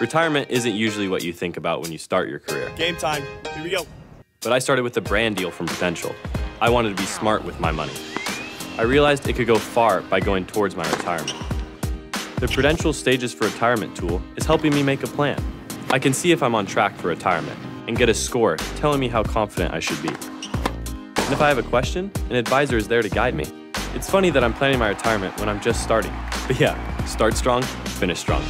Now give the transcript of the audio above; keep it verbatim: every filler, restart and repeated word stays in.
Retirement isn't usually what you think about when you start your career. Game time. Here we go. But I started with a brand deal from Prudential. I wanted to be smart with my money. I realized it could go far by going towards my retirement. The Prudential Stages for Retirement tool is helping me make a plan. I can see if I'm on track for retirement and get a score telling me how confident I should be. And if I have a question, an advisor is there to guide me. It's funny that I'm planning my retirement when I'm just starting. But yeah, start strong, finish strong.